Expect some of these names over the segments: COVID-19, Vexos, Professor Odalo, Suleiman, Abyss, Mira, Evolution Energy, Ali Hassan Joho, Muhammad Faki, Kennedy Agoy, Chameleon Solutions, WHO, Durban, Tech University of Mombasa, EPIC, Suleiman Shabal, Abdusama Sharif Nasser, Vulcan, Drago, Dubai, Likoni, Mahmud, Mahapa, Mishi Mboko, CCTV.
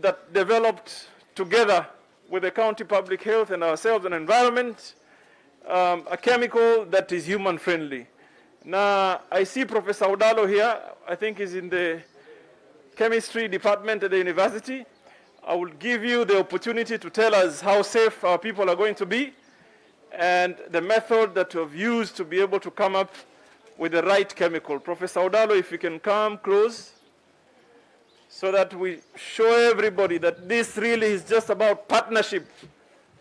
that developed together with the county public health and ourselves and environment, a chemical that is human friendly. Now, I see Professor Odalo here. I think he's in the chemistry department at the university. I will give you the opportunity to tell us how safe our people are going to be and the method that you have used to be able to come up with the right chemical. Professor Odalo, if you can come close so that we show everybody that this really is just about partnership.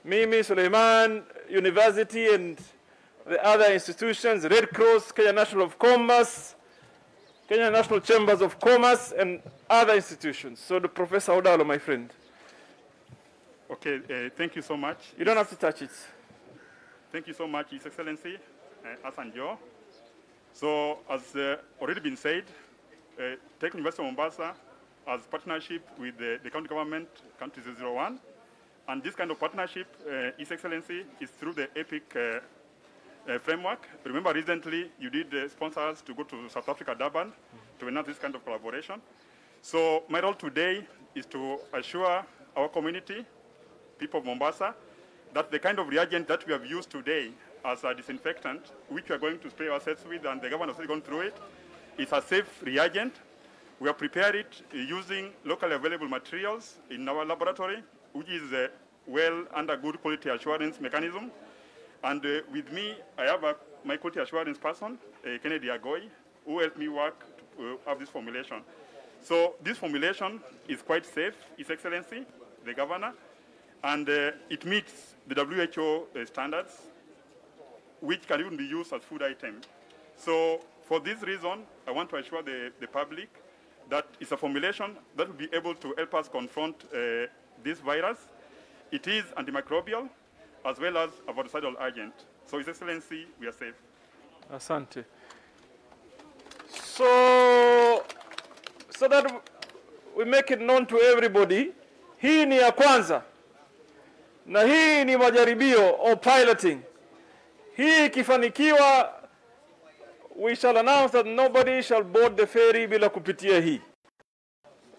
Mimi, Suleiman, University and the other institutions, Red Cross, Kenya National of Commerce, Kenya National Chambers of Commerce, and other institutions. So the Professor Odalo, my friend. Okay, thank you so much. You don't have to touch it. Thank you so much, His Excellency, Hassan Joho. So as already been said, Tech University of Mombasa has partnership with the county government, County 001, and this kind of partnership, His Excellency, is through the EPIC framework. Remember, recently you did sponsor us to go to South Africa, Durban, to announce this kind of collaboration. So my role today is to assure our community, people of Mombasa, that the kind of reagent that we have used today as a disinfectant, which we are going to spray ourselves with, and the government has gone through it, is a safe reagent. We have prepared it using locally available materials in our laboratory, which is well under good quality assurance mechanism. And with me, I have my quality assurance person, Kennedy Agoy, who helped me work to have this formulation. So this formulation is quite safe, His Excellency, the governor, and it meets the WHO standards, which can even be used as food item. So for this reason, I want to assure the public that it's a formulation that will be able to help us confront this virus. It is antimicrobial, as well as a bactericidal agent. So His Excellency, we are safe. Asante. So that we make it known to everybody, hii ni ya kwanza, na hii ni majaribio or piloting. Hii ikifanikiwa, we shall announce that nobody shall board the ferry bila kupitia hii.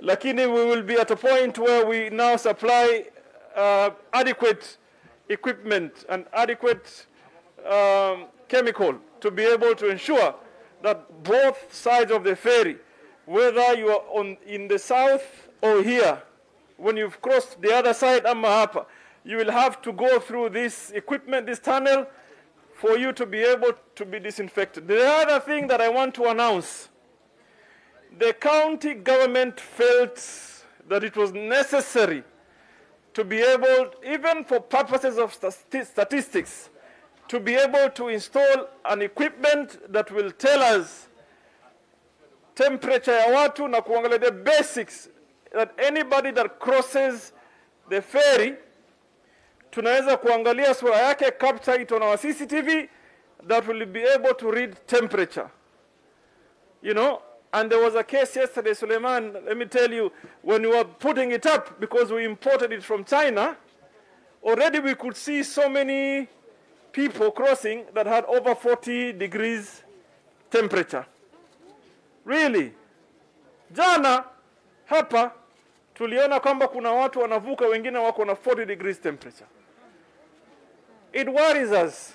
Lakini we will be at a point where we now supply adequate equipment and adequate chemical to be able to ensure that both sides of the ferry, whether you are in the south or here, when you've crossed the other side at Mahapa, you will have to go through this equipment, this tunnel, for you to be able to be disinfected. The other thing that I want to announce, the county government felt that it was necessary to be able, even for purposes of statistics, to be able to install an equipment that will tell us temperature ya watu na kuangalia the basics, that anybody that crosses the ferry, tunaweza kuangalia sura yake, capture it on our CCTV, that will be able to read temperature. You know, and there was a case yesterday, Suleiman, let me tell you, when we were putting it up, because we imported it from China, already we could see so many people crossing that had over 40 degrees temperature. Really. Jana, hapa, tuliona kwamba kuna watu wanavuka wengine wako na 40 degrees temperature. It worries us.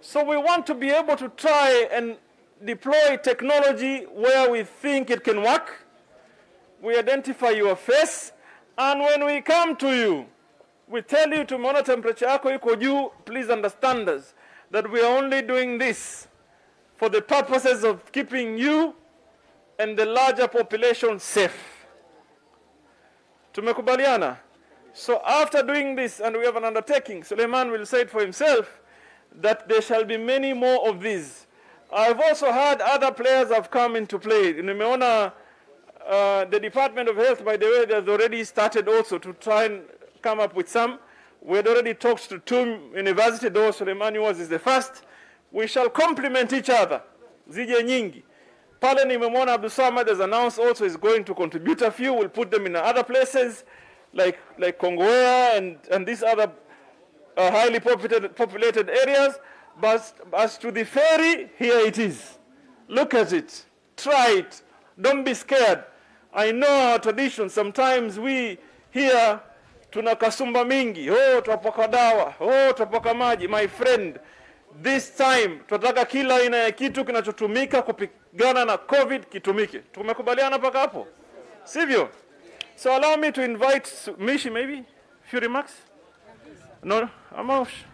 So we want to be able to try and deploy technology where we think it can work. We identify your face, and when we come to you, we tell you to monitor temperature yako iko juu. Please understand us that we are only doing this for the purposes of keeping you and the larger population safe. Tumekubaliana. So after doing this, and we have an undertaking, Suleiman will say it for himself, that there shall be many more of these. I've also heard other players have come into play. Nimeona the Department of Health, by the way, has already started also to try and come up with some. We had already talked to two universities, though Suleiman yours is the first. We shall complement each other. Zije nyingi. Pale nimemwona Abdusama has announced also is going to contribute a few. We'll put them in other places like Kongoea and these other highly populated areas. But as to the ferry, here it is. Look at it. Try it. Don't be scared. I know our tradition. Sometimes we here tunakasumba mingi. Oh, tutapaka dawa. Oh, tutapaka maji. My friend, this time tunataka kila aina ya kitu kinachotumika kupigana na COVID kitumike. Tumekubaliana mpaka hapo, sivyo? So allow me to invite Mishi, maybe few remarks. No, Amosh.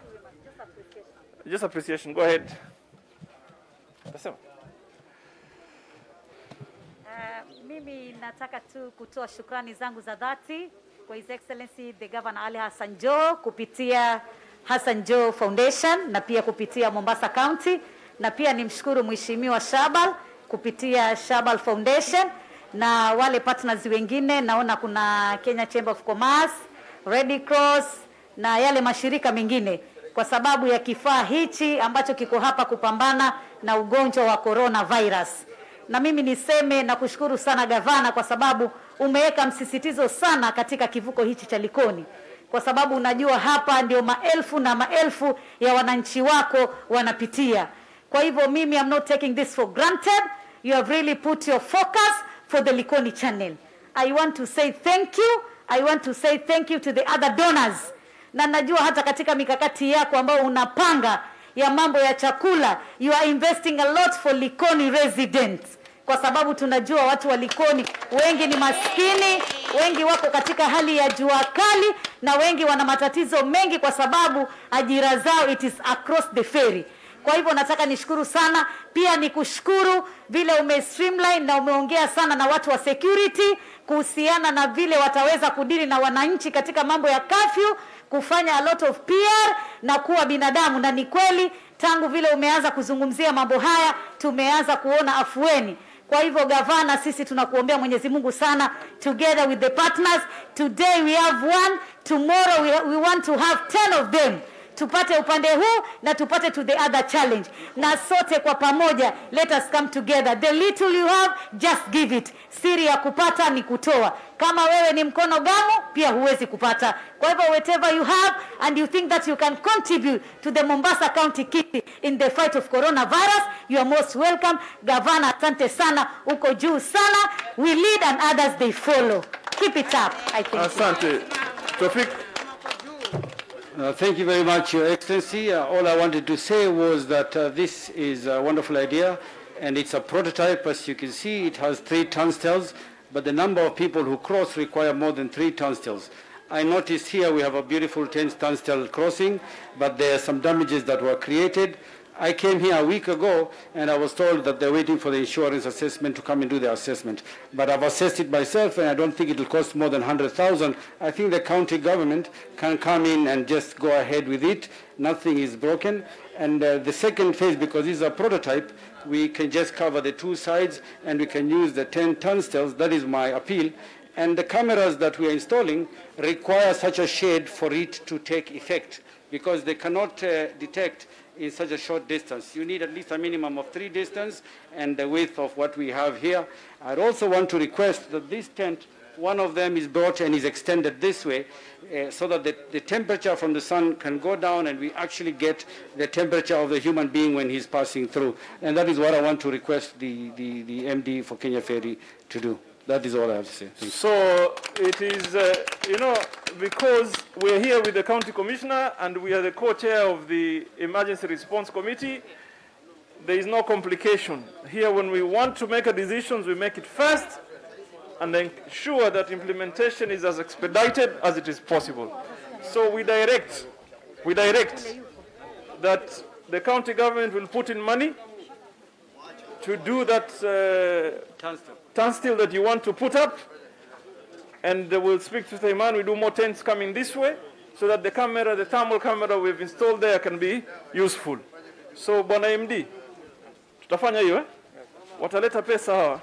Just appreciation. Go ahead. Mimi nataka tu kutoa shukrani zangu za dhati kwa His Excellency the Governor Ali Hassan Joho kupitia Hassan Joho Foundation na pia kupitia Mombasa County, na pia nimshukuru Mheshimiwa Shabal kupitia Shabal Foundation na wale partners wengine. Naona kuna Kenya Chamber of Commerce, Red Cross na yale mashirika mengine, kwa sababu ya kifaa hichi ambacho kiko hapa kupambana na ugonjwa wa coronavirus. Na mimi niseme na kushukuru sana gavana, kwa sababu umeweka msisitizo sana katika kivuko hichi cha Likoni, kwa sababu unajua hapa ndio maelfu na maelfu ya wananchi wako wanapitia. Kwa hivyo mimi I'm not taking this for granted. You have really put your focus for the Likoni channel. I want to say thank you. I want to say thank you to the other donors. Na najua hata katika mikakati yako ambayo unapanga ya mambo ya chakula, you are investing a lot for Likoni residents, kwa sababu tunajua watu wa Likoni wengi ni maskini, wengi wako katika hali ya jua kali na wengi wana matatizo mengi, kwa sababu ajira zao it is across the ferry. Kwa hivyo nataka nishukuru sana, pia nikushukuru vile umestreamline na umeongea sana na watu wa security kuhusiana na vile wataweza kudili na wananchi katika mambo ya curfew, kufanya a lot of PR na kuwa binadamu. Na ni kweli tangu vile umeanza kuzungumzia mambo haya tumeanza kuona afueni. Kwa hivyo gavana, sisi tunakuombea Mwenyezi Mungu sana, together with the partners, today we have one, tomorrow we want to have 10 of them. Tupate upande huu na tupate to the other challenge, na sote kwa pamoja let us come together. The little you have, just give it. Siri ya kupata ni kutoa. Kama wewe ni mkono gamu, pia huwezi kupata. Kwa hivyo whatever you have and you think that you can contribute to the Mombasa County kitty in the fight of coronavirus, you are most welcome. Gavana, asante sana, uko juu sana. We lead and others they follow. Keep it up. I think asante. Tofik. Thank you very much, Your Excellency. All I wanted to say was that this is a wonderful idea, and it's a prototype. As you can see, it has 3 turnstiles, but the number of people who cross require more than 3 turnstiles. I noticed here we have a beautiful 10 turnstile crossing, but there are some damages that were created. I came here a week ago, and I was told that they're waiting for the insurance assessment to come and do their assessment. But I've assessed it myself, and I don't think it will cost more than 100,000. I think the county government can come in and just go ahead with it. Nothing is broken. And the second phase, because this is a prototype, we can just cover the 2 sides, and we can use the 10 turnstiles. That is my appeal. And the cameras that we are installing require such a shade for it to take effect, because they cannot detect in such a short distance. You need at least a minimum of 3 distance and the width of what we have here. I'd also want to request that this tent, one of them is brought and is extended this way so that the temperature from the sun can go down and we actually get the temperature of the human being when he's passing through. And that is what I want to request the MD for Kenya Ferry to do. That is all I have to say. Thanks. So it is, you know, because we're here with the county commissioner and we are the co-chair of the emergency response committee, there is no complication. Here when we want to make a decision, we make it fast and ensure that implementation is as expedited as it is possible. So we direct that the county government will put in money to do that turnstile that you want to put up, and we'll speak to Suleiman. We do more tents coming this way so that the camera, the thermal camera we've installed there can be useful. So Bwana MD, tutafanya hiyo, wataleta pesa hawa,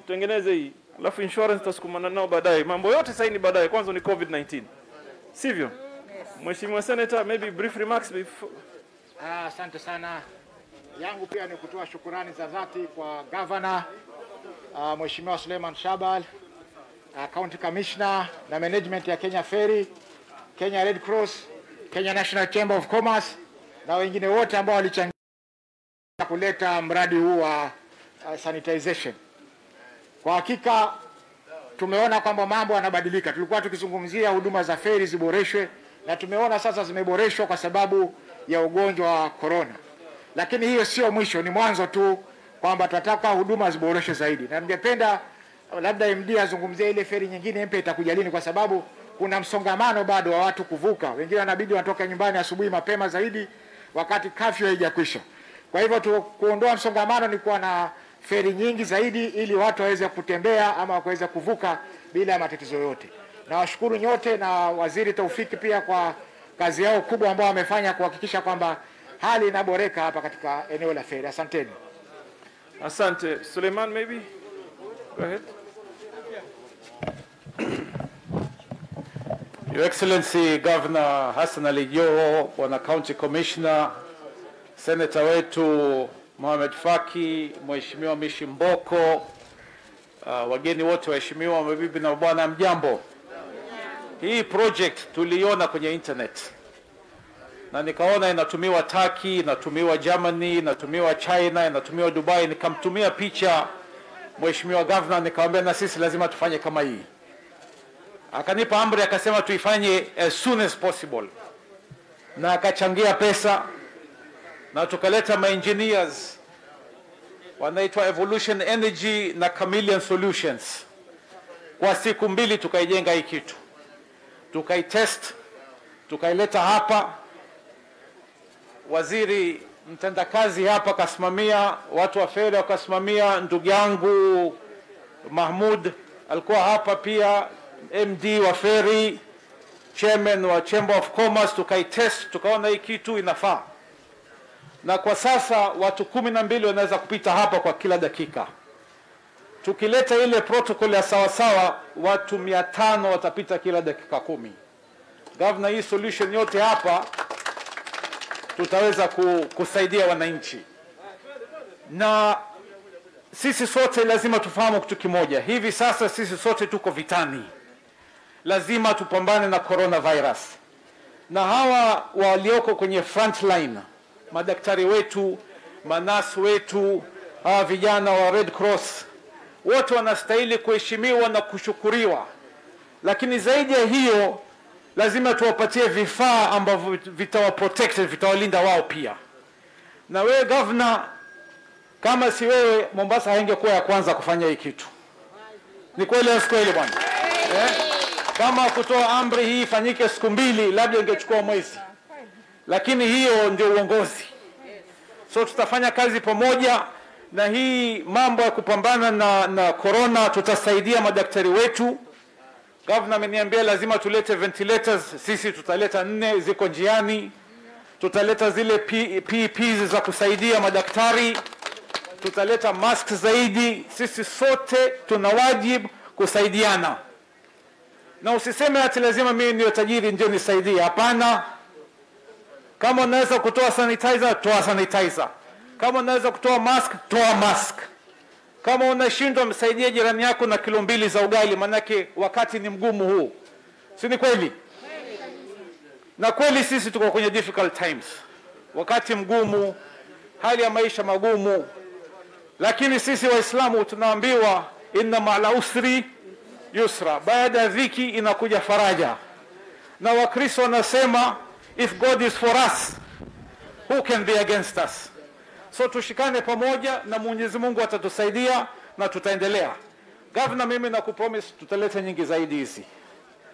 mtengeneze hii, alafu insurance tasukumana nao baadaye. Mambo yote sasa ni baadaye, kwanza ni COVID-19, sivyo? Mheshimiwa Senator, maybe brief remarks before. Asante sana. Yangu pia ni kutoa shukrani za dhati kwa Governor Mheshimiwa Suleiman Shabal, County Commissioner na management ya Kenya Ferry, Kenya Red Cross, Kenya National Chamber of Commerce na wengine wote ambao walichangia kuleta mradi huu wa sanitization. Kwa hakika tumeona kwamba mambo yanabadilika. Tulikuwa tukizungumzia huduma za feri ziboreshwe, na tumeona sasa zimeboreshwa kwa sababu ya ugonjwa wa corona. Lakini hiyo sio mwisho, ni mwanzo tu kwamba tunataka huduma ziboreshwe zaidi. Na ningependa labda MD azungumzie ile feri nyingine mpya itakuja lini, kwa sababu kuna msongamano bado wa watu kuvuka. Wengine wanabidi watoke nyumbani asubuhi mapema zaidi wakati kafyu haijakwisha. Kwa hivyo kuondoa msongamano ni kuwa na feri nyingi zaidi ili watu waweze kutembea ama waweze kuvuka bila matatizo yote. Na washukuru nyote na Waziri Taufiki pia kwa kazi yao kubwa ambayo wamefanya kuhakikisha kwamba hali inaboreka hapa katika eneo la feri. Asanteni. Asante. Suleiman, maybe? Go ahead. Your Excellency Governor Hassan Ali Joho, Bwana County Commissioner, Senator wetu Muhammad Faki, Mheshimiwa Mishi Mboko, wageni wote waheshimiwa, mabibi na bwana, mjambo. Hii project tuliona kwenye internet, na nikaona inatumiwa Turkey, inatumiwa Germany, inatumiwa China, inatumiwa Dubai. Nikamtumia picha Mheshimiwa Governor, nikamwambia na sisi lazima tufanye kama hii. Akanipa amri, akasema tuifanye as soon as possible, na akachangia pesa, na tukaleta ma engineers wanaitwa Evolution Energy na Chameleon Solutions. Kwa siku mbili tukaijenga hii kitu, tukaitest, tukaileta hapa. Waziri mtendakazi hapa kasimamia, watu wa feri wakasimamia, ndugu yangu Mahmud alikuwa hapa pia, MD wa feri, chairman wa Chamber of Commerce. Tukaitest, tukaona hii kitu inafaa, na kwa sasa watu 12 wanaweza kupita hapa kwa kila dakika. Tukileta ile protocol ya sawasawa, watu 500 watapita kila dakika 10. Governor, hii solution yote hapa tutaweza kusaidia wananchi, na sisi sote lazima tufahamu kitu kimoja. Hivi sasa sisi sote tuko vitani, lazima tupambane na coronavirus, na hawa walioko kwenye front line, madaktari wetu, manasi wetu, hawa vijana wa Red Cross, wote wanastahili kuheshimiwa na kushukuriwa. Lakini zaidi ya hiyo, lazima tuwapatie vifaa ambavyo vitawaprotect, vitawalinda wao pia. Na wewe Governor, kama si wewe, Mombasa haingekuwa ya kwanza kufanya hii kitu. Ni kweli au si kweli bwana? Kama kutoa amri hii ifanyike siku mbili, labda ingechukua mwezi. Lakini hiyo ndio uongozi. So tutafanya kazi pamoja, na hii mambo ya kupambana na corona tutasaidia madaktari wetu. Governor ameniambia lazima tulete ventilators, sisi tutaleta 4, ziko njiani. Tutaleta zile PPEs za kusaidia madaktari. Tutaleta masks zaidi. Sisi sote tuna wajibu kusaidiana. Na usiseme ati lazima mimi niwe tajiri ndio nisaidie. Hapana. Kama unaweza kutoa sanitizer, toa sanitizer. Kama unaweza kutoa mask, toa mask. Kama unashindwa, msaidie jirani yako na kilo 2 za ugali, manake wakati ni mgumu huu. Si ni kweli? Na kweli sisi tuko kwenye difficult times. Wakati mgumu, hali ya maisha magumu. Lakini sisi Waislamu tunaambiwa inna ma'al usri yusra, baada ya dhiki inakuja faraja. Na Wakristo wanasema if God is for us, who can be against us? So tushikane pamoja, na Mwenyezi Mungu atatusaidia na tutaendelea. Governor, mimi nakupromise tutaleta nyingi zaidi hizi.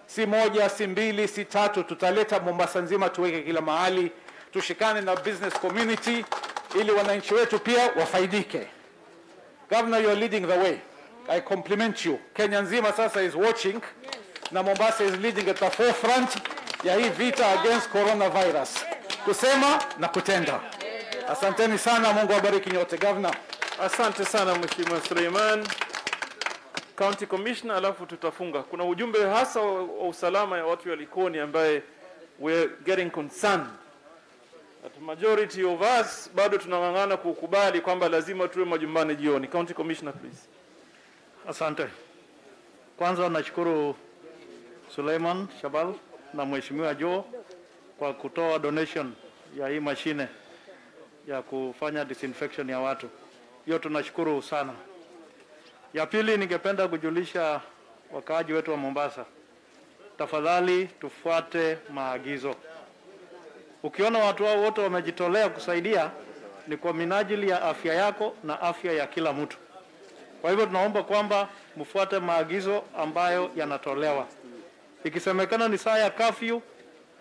Si moja, si mbili, si tatu, tutaleta Mombasa nzima, tuweke kila mahali. Tushikane na business community ili wananchi wetu pia wafaidike. Governor, you are leading the way. I compliment you. Kenya nzima sasa is watching, na Mombasa is leading at the forefront ya hii vita against coronavirus. Kusema na kutenda. Asanteni sana, Mungu awabariki nyote. Governor, asante sana Mheshimiwa Suleiman, County Commissioner, alafu tutafunga. Kuna ujumbe hasa wa usalama ya watu wa Likoni ambaye we're getting concerned. At majority of us bado tunang'ang'ana kukubali kwamba lazima tuwe majumbani jioni. County Commissioner, please. Asante. Kwanza nashukuru Suleiman Shabal na Mheshimiwa Joho kwa kutoa donation ya hii mashine ya kufanya disinfection ya watu. Hiyo tunashukuru sana. Ya pili, ningependa kujulisha wakaaji wetu wa Mombasa, tafadhali tufuate maagizo. Ukiona watu wao wote wamejitolea kusaidia, ni kwa minajili ya afya yako na afya ya kila mtu. Kwa hivyo tunaomba kwamba mfuate maagizo ambayo yanatolewa. Ikisemekana ni saa ya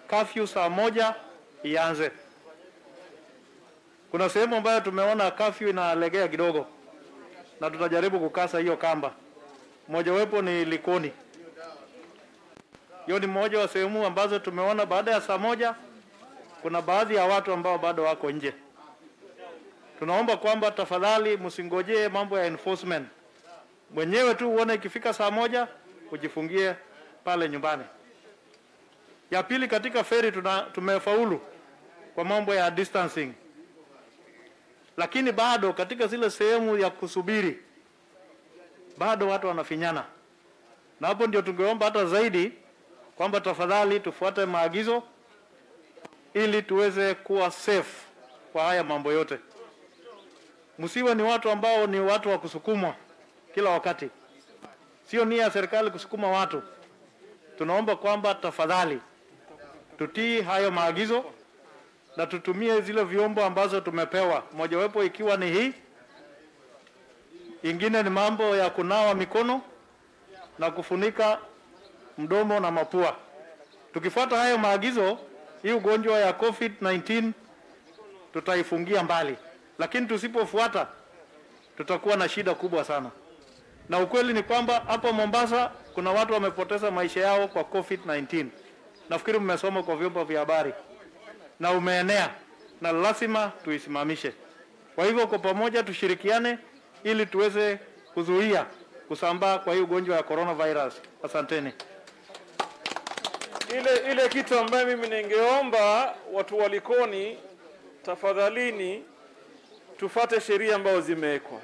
curfew saa moja ianze. Kuna sehemu ambayo tumeona curfew inalegea kidogo, na tutajaribu kukasa hiyo kamba. Mojawapo ni Likoni. Hiyo ni moja wa sehemu ambazo tumeona baada ya saa moja kuna baadhi ya watu ambao bado wako nje. Tunaomba kwamba tafadhali msingojee mambo ya enforcement. Mwenyewe tu uone ikifika saa moja ujifungie pale nyumbani. Ya pili, katika feri tumefaulu kwa mambo ya distancing. Lakini bado katika zile sehemu ya kusubiri bado watu wanafinyana. Na hapo ndio tungeomba hata zaidi kwamba tafadhali tufuate maagizo ili tuweze kuwa safe kwa haya mambo yote. Msiwe ni watu ambao ni watu wa kusukumwa kila wakati. Sio nia ya serikali kusukuma watu. Tunaomba kwamba tafadhali tutii hayo maagizo na tutumie zile vyombo ambazo tumepewa. Mojawapo ikiwa ni hii, ingine ni mambo ya kunawa mikono na kufunika mdomo na mapua. Tukifuata hayo maagizo, hii ugonjwa ya COVID-19 tutaifungia mbali. Lakini tusipofuata tutakuwa na shida kubwa sana. Na ukweli ni kwamba hapa Mombasa kuna watu wamepoteza maisha yao kwa COVID-19. Nafikiri mmesoma kwa vyombo vya habari. Na umeenea, na lazima tuisimamishe. Kwa hivyo kwa pamoja tushirikiane ili tuweze kuzuia kusambaa kwa hii ugonjwa ya coronavirus. Asanteni. Ile kitu ambayo mimi ningeomba watu wa Likoni, tafadhalini tufate sheria ambazo zimewekwa.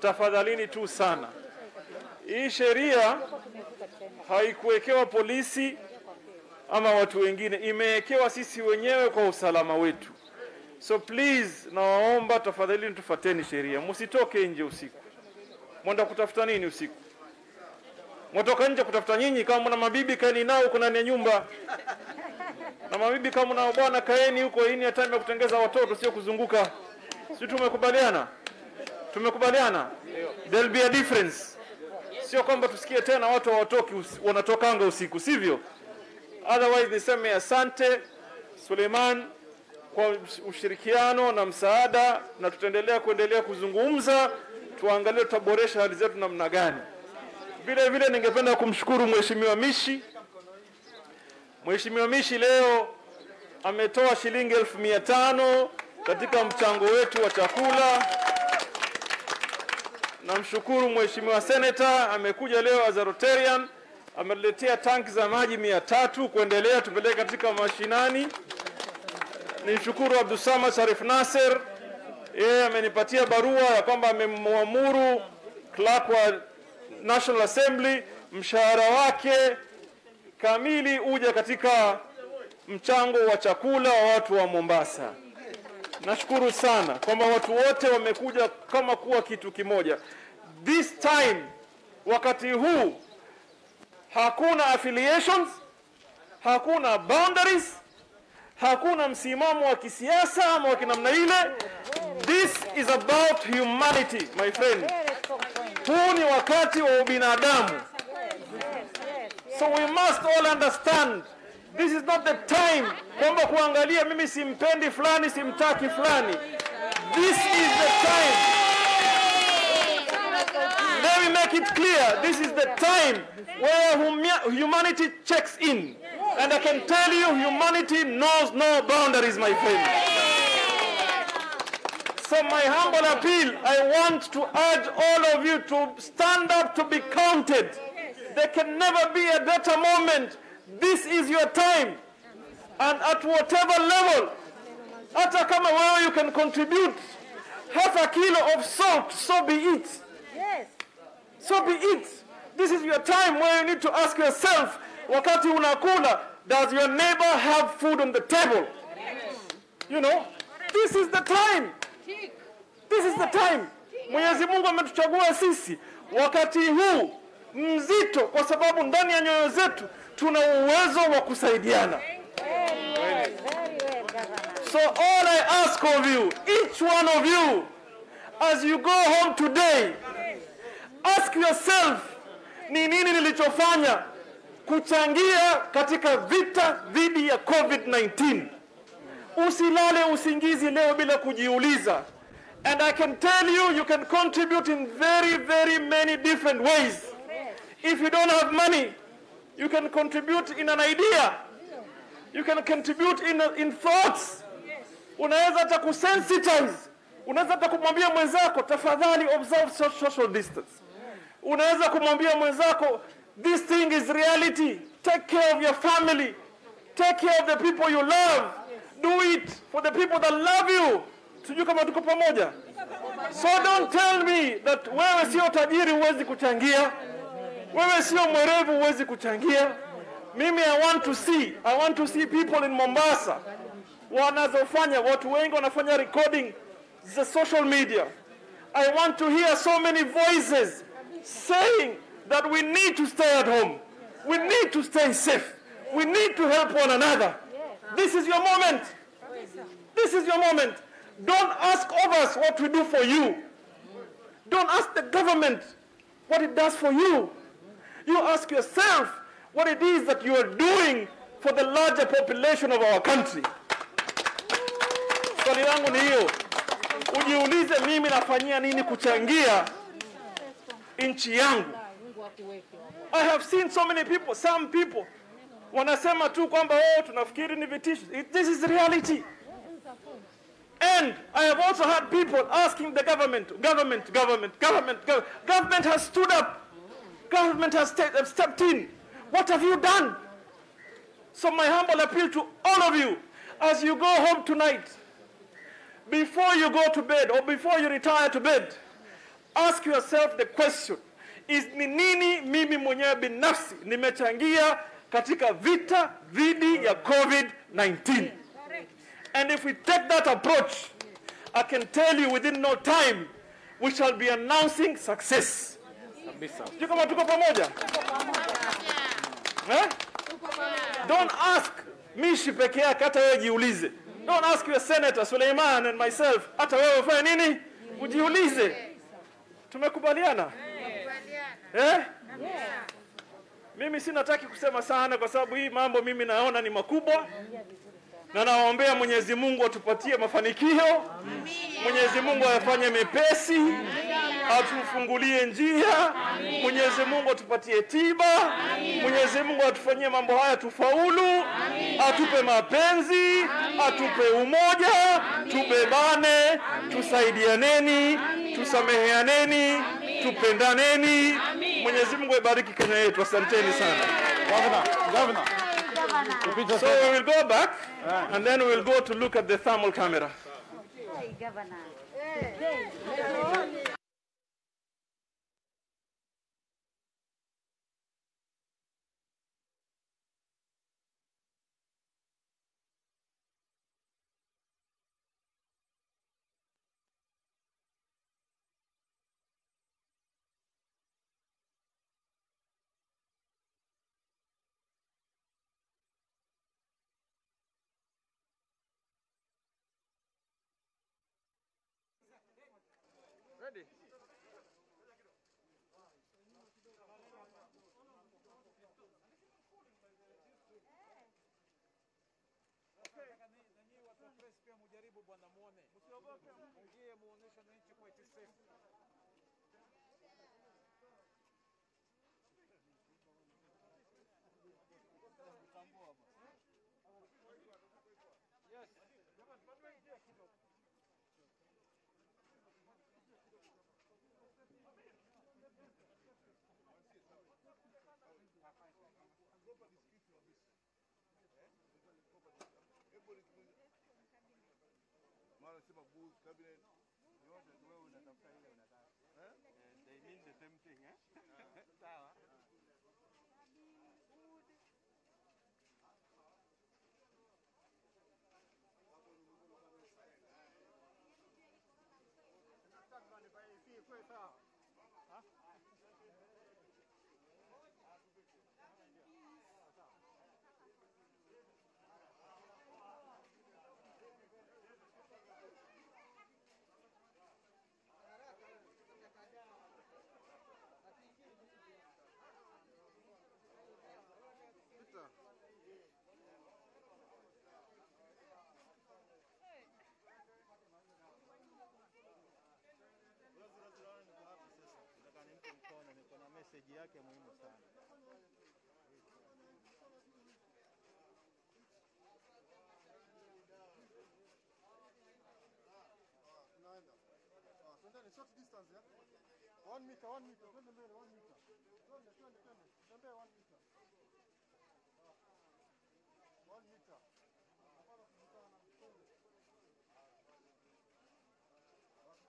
Tafadhalini tu sana. Hii sheria haikuwekewa polisi ama watu wengine, imewekewa sisi wenyewe kwa usalama wetu. So please, nawaomba tafadhalini tufuateni sheria. Msitoke nje usiku. Mwenda kutafuta nini usiku? Mtoka nje kutafuta nyinyi. Kama mna mabibi kaeni nao kuna ndani ya nyumba. Na mabibi kama mna bwana kaeni huko, hii ni time ya kutengeza watoto, sio kuzunguka. Sisi tumekubaliana. Tumekubaliana. There'll be a difference. Sio kwamba tusikie tena watu hawatoki, wanatoka anga usiku, sivyo? Otherwise niseme asante Suleiman kwa ushirikiano na msaada, na tutaendelea kuzungumza, tuangalie tutaboresha hali zetu namna gani. Vile vile ningependa kumshukuru Mheshimiwa Mishi. Mheshimiwa Mishi leo ametoa shilingi 1500 katika mchango wetu wa chakula. Namshukuru Mheshimiwa Senator, amekuja leo as a Rotarian, ameletea tanki za maji 300 kuendelea tupeleke katika mashinani. Nishukuru Abdusama Sharif Nasser, yeye amenipatia barua ya kwamba amemwamuru clerk wa National Assembly mshahara wake kamili uje katika mchango wa chakula wa watu wa Mombasa. Nashukuru sana kwamba watu wote wamekuja kama kuwa kitu kimoja. This time, wakati huu, hakuna affiliations, hakuna boundaries, hakuna msimamo wa kisiasa ama wa kinamna ile. This is about humanity, my friend. Huu ni wakati wa ubinadamu. So we must all understand this is not the time kwamba kuangalia mimi simpendi fulani, simtaki fulani. This is the time. Let me make it clear. This is the time where humanity checks in. And I can tell you, humanity knows no boundaries, my friend. So my humble appeal, I want to urge all of you to stand up to be counted. There can never be a better moment. This is your time. And at whatever level, hata kama wewe you can contribute half a kilo of salt, so be it. So be it. This is your time where you need to ask yourself, wakati unakula, does your neighbor have food on the table? You know, this is the time. This is the time. Mwenyezi Mungu ametuchagua sisi. wakati huu mzito kwa sababu ndani ya nyoyo zetu tuna uwezo wa kusaidiana. So all I ask of you, each one of you, as you go home today, ask yourself, ni nini nilichofanya kuchangia katika vita dhidi ya COVID-19? Usilale usingizi leo bila kujiuliza. And I can tell you, you can contribute in very, very many different ways. If you don't have money, you can contribute in an idea. You can contribute in thoughts. Unaweza hata kusensitize. Unaweza hata kumwambia mwenzako, tafadhali observe social distance. Unaweza kumwambia mwenzako, this thing is reality. Take care of your family. Take care of the people you love. Do it for the people that love you. So don't tell me that wewe sio tajiri huwezi kuchangia. Wewe sio mwerevu huwezi kuchangia. Mimi I want to see people in Mombasa wanazofanya, watu wengi wanafanya recording the social media. I want to hear so many voices saying that we need to stay at home. We need to stay safe. We need to help one another. This is your moment. This is your moment. Don't ask others what we do for you. Don't ask the government what it does for you. You ask yourself what it is that you are doing for the larger population of our country. Swali langu ni hiyo. Ujiulize mimi nafanyia nini kuchangia nchi yangu. I have seen so many people, some people, wanasema tu kwamba oh tunafikiri ni vitisho. This is reality. And I have also had people asking the government. Government has stood up. Government has stepped in. What have you done? So my humble appeal to all of you, as you go home tonight, before you go to bed or before you retire to bed, ask yourself the question, is ni nini mimi mwenyewe binafsi nimechangia katika vita dhidi ya COVID-19? And if we take that approach, I can tell you within no time, we shall be announcing success. Don't ask Mishi peke yake, hata wewe jiulize. Don't ask your senator, Suleiman and myself, hata wewe fanya nini? Ujiulize. Tumekubaliana? Eh? Mimi sinataki kusema sana kwa sababu hii mambo mimi naona ni makubwa. Na naombea Mwenyezi Mungu atupatie mafanikio. Mwenyezi Mungu afanye mepesi. Atufungulie njia. Mwenyezi Mungu atupatie tiba. Mwenyezi Mungu atufanyie mambo haya tufaulu. Atupe mapenzi, atupe umoja, tubebane, tusaidianeni, tusameheaneni, tupendaneni. Mwenyezi Mungu ibariki Kenya yetu. Asanteni sana. Governor. So we will go back and then we will go to look at the thermal camera. Cabinet, you want to go in and after you and they mean the same thing, eh? message yake muhimu sana. Tunaenda short distance ya 1 meter, twende mbele 1 meter. Twende, tembea 1 meter. 1 meter.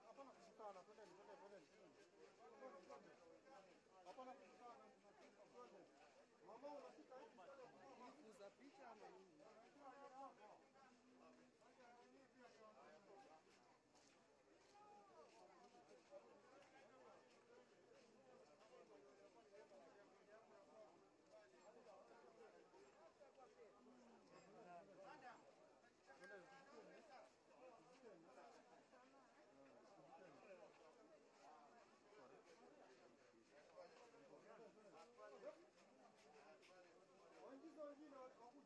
Hapana kukutana, twende. Hapana kukutana, twende. Mama unafika hivi kuza picha ama nini? Thank you.